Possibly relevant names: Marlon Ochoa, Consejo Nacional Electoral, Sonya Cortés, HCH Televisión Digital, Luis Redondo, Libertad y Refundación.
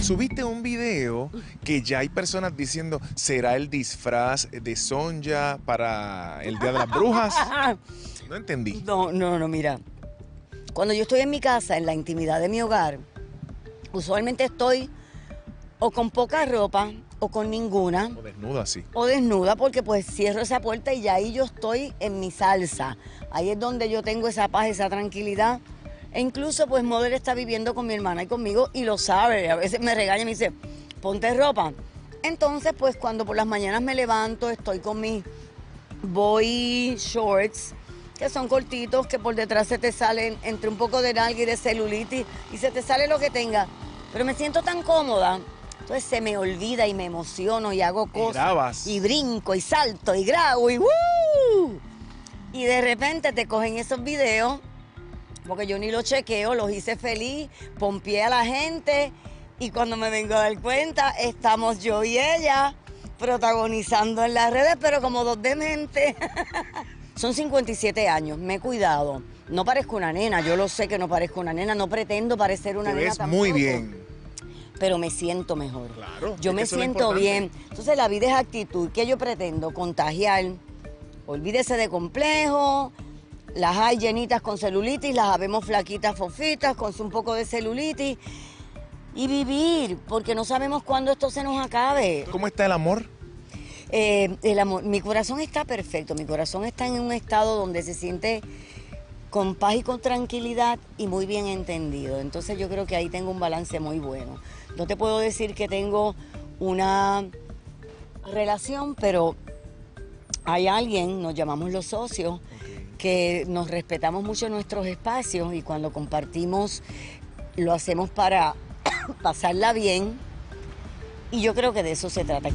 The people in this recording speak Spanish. Subiste un video que ya hay personas diciendo, ¿será el disfraz de Sonya para el Día de las Brujas? No entendí. No, mira. Cuando yo estoy en mi casa, en la intimidad de mi hogar, usualmente estoy o con poca ropa o con ninguna. O desnuda, sí. O desnuda, porque pues cierro esa puerta y ya ahí yo estoy en mi salsa. Ahí es donde yo tengo esa paz, esa tranquilidad. E incluso, pues, Model está viviendo con mi hermana y conmigo y lo sabe. A veces me regaña y me dice, ponte ropa. Entonces, pues, cuando por las mañanas me levanto, estoy con mis boy shorts, que son cortitos, que por detrás se te salen entre un poco de nalga y de celulitis y se te sale lo que tenga. Pero me siento tan cómoda. Entonces, se me olvida y me emociono y hago cosas. Y grabas. Y brinco y salto y grabo y ¡woo! Y de repente te cogen esos videos. Porque yo ni los chequeo, los hice feliz, pompié a la gente y cuando me vengo a dar cuenta, estamos yo y ella protagonizando en las redes, pero como dos dementes. Son 57 años, me he cuidado. No parezco una nena, yo lo sé que no parezco una nena, no pretendo parecer una nena tampoco. Te ves muy bien. Pero me siento mejor. Claro. Yo me siento bien. Entonces la vida es actitud. ¿Qué yo pretendo? Contagiar. Olvídese de complejos. Las hay llenitas con celulitis, las habemos flaquitas, fofitas, con un poco de celulitis. Y vivir, porque no sabemos cuándo esto se nos acabe. ¿Cómo está el amor? El amor, mi corazón está perfecto. Mi corazón está en un estado donde se siente con paz y con tranquilidad y muy bien entendido. Entonces yo creo que ahí tengo un balance muy bueno. No te puedo decir que tengo una relación, pero hay alguien, nos llamamos los socios, que nos respetamos mucho nuestros espacios y cuando compartimos lo hacemos para pasarla bien y yo creo que de eso se trata.